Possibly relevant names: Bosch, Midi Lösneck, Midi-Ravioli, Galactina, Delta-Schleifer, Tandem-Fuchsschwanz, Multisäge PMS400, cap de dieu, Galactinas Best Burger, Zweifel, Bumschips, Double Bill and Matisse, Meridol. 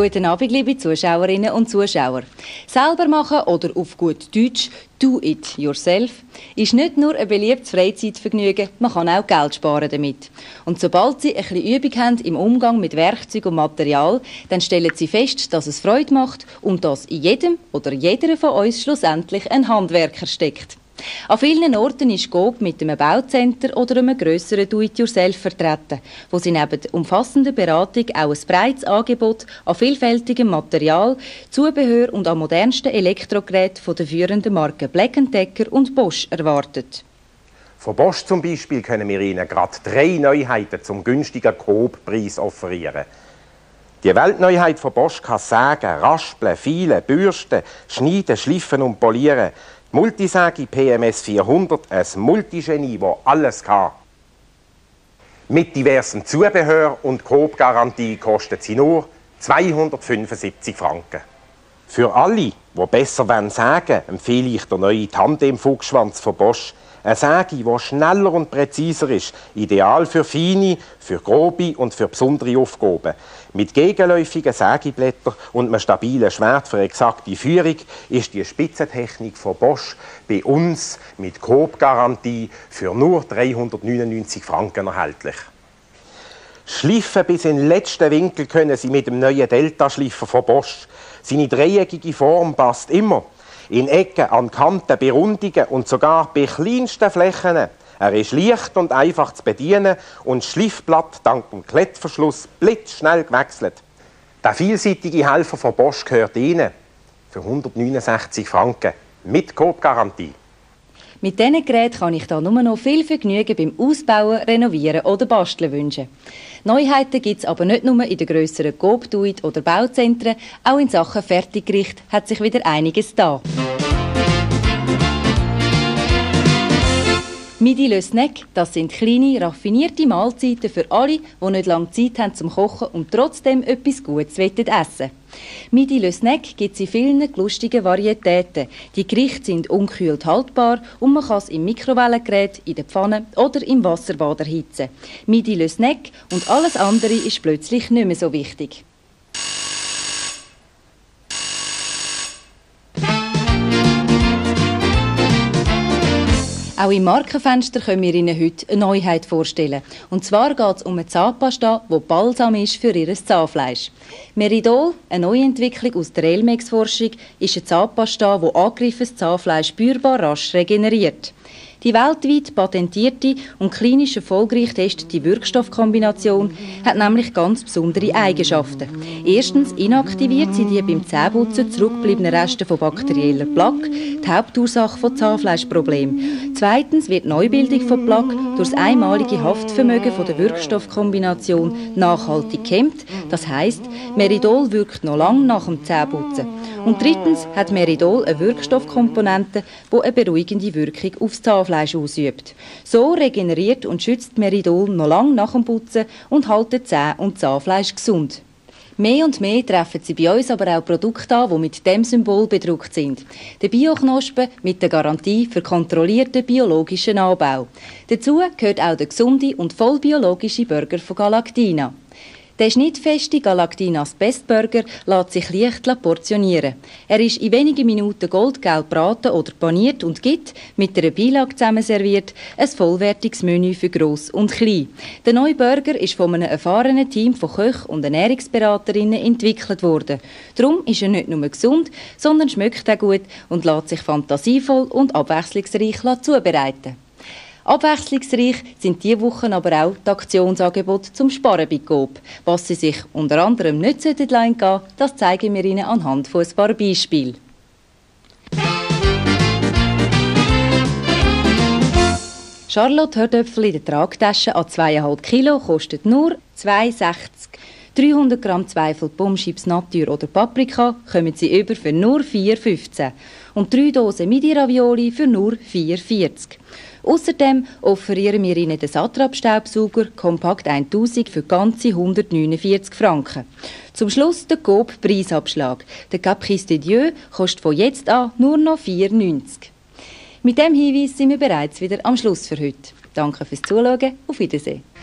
Guten Abend, liebe Zuschauerinnen und Zuschauer. Selber machen oder auf gut Deutsch «do it yourself» ist nicht nur ein beliebtes Freizeitvergnügen, man kann auch Geld sparen damit. Und sobald Sie ein bisschen Übung haben im Umgang mit Werkzeug und Material, dann stellen Sie fest, dass es Freude macht und dass in jedem oder jeder von uns schlussendlich ein Handwerker steckt. An vielen Orten ist GoG mit einem Baucenter oder einem grösseren Do-it-yourself vertreten, wo sie neben umfassender Beratung auch ein breites Angebot an vielfältigem Material, Zubehör und an modernsten Elektrogeräten von den führenden Marken Black & Decker und Bosch erwartet. Von Bosch zum Beispiel können wir Ihnen gerade 3 Neuheiten zum günstigen Coop-Preis offerieren. Die Weltneuheit von Bosch kann sägen, raspeln, feilen, bürsten, schneiden, schliffen und polieren. Die Multisäge PMS400, ein Multigenie, das alles kann. Mit diversem Zubehör und Coop-Garantie kostet sie nur 275 Franken. Für alle, die besser sägen wollen, empfehle ich den neuen Tandem-Fuchsschwanz von Bosch. Eine Säge, die schneller und präziser ist, ideal für feine, für grobe und für besondere Aufgaben. Mit gegenläufigen Sägeblättern und einem stabilen Schwert für exakte Führung ist die Spitzentechnik von Bosch bei uns mit Coop-Garantie für nur 399 Franken erhältlich. Schliffen bis in den letzten Winkel können Sie mit dem neuen Delta-Schleifer von Bosch. Seine dreieckige Form passt immer. In Ecken, an Kanten, bei Rundungen und sogar bei kleinsten Flächen. Er ist leicht und einfach zu bedienen und das Schleifblatt dank dem Klettverschluss blitzschnell gewechselt. Der vielseitige Helfer von Bosch gehört Ihnen für 169 Franken mit Coop-Garantie. Mit diesen Geräten kann ich da nur noch viel Vergnügen beim Ausbauen, Renovieren oder Basteln wünschen. Neuheiten gibt es aber nicht nur in den grösseren Coop-Duit- oder Bauzentren, auch in Sachen Fertiggericht hat sich wieder einiges da. Midi Lösneck, das sind kleine, raffinierte Mahlzeiten für alle, die nicht lange Zeit haben zum Kochen und trotzdem etwas Gutes essen wollen. Midi Lösneck gibt es in vielen lustigen Varietäten. Die Gerichte sind unkühlt haltbar und man kann es im Mikrowellengerät, in der Pfanne oder im Wasserbad erhitzen. Midi Lösneck und alles andere ist plötzlich nicht mehr so wichtig. Auch im Markenfenster können wir Ihnen heute eine Neuheit vorstellen. Und zwar geht es um eine Zahnpasta, die Balsam ist für Ihr Zahnfleisch. Meridol, eine Neuentwicklung aus der Elmex-Forschung, ist eine Zahnpasta, die angegriffenes Zahnfleisch spürbar rasch regeneriert. Die weltweit patentierte und klinisch erfolgreich getestete Wirkstoffkombination hat nämlich ganz besondere Eigenschaften. Erstens inaktiviert sie die beim Zähneputzen zurückgebliebenen Reste von bakterieller Plaque, die Hauptursache von Zahnfleischproblemen. Zweitens wird die Neubildung von Plaque durch das einmalige Haftvermögen von der Wirkstoffkombination nachhaltig gehemmt. Das heisst, Meridol wirkt noch lange nach dem Zähneputzen. Und drittens hat Meridol eine Wirkstoffkomponente, die eine beruhigende Wirkung auf das Zahnfleisch ausübt. So regeneriert und schützt Meridol noch lange nach dem Putzen und hält Zähne und Zahnfleisch gesund. Mehr und mehr treffen Sie bei uns aber auch Produkte an, die mit dem Symbol bedruckt sind. Der Bioknospen mit der Garantie für kontrollierten biologischen Anbau. Dazu gehört auch der gesunde und vollbiologische Burger von Galactina. Der schnittfeste Galactinas Best Burger lässt sich leicht portionieren. Er ist in wenigen Minuten goldgelb braten oder paniert und gibt, mit einer Beilage zusammenserviert, ein vollwertiges Menü für gross und klein. Der neue Burger ist von einem erfahrenen Team von Köchen und Ernährungsberaterinnen entwickelt worden. Darum ist er nicht nur gesund, sondern schmeckt auch gut und lässt sich fantasievoll und abwechslungsreich zubereiten. Abwechslungsreich sind diese Wochen aber auch die Aktionsangebote zum Sparen bei GoB. Was Sie sich unter anderem nicht entgehen lassen, das zeigen wir Ihnen anhand von ein paar Beispielen. Charlotte Hördöpfel in der Tragtasche an 2,5 Kilo kostet nur 2,60 €. 300 Gramm Zweifel, Bumschips, Natur oder Paprika kommen Sie über für nur 4,15 € und 3 Dosen Midi-Ravioli für nur 4,40 €. Außerdem offerieren wir Ihnen den Satrap-Staubsauger Kompakt 1000 für ganze 149 Franken. Zum Schluss der GoB-Preisabschlag. Der cap de dieu kostet von jetzt an nur noch 4,90 €. Mit diesem Hinweis sind wir bereits wieder am Schluss für heute. Danke fürs Zuschauen, auf Wiedersehen.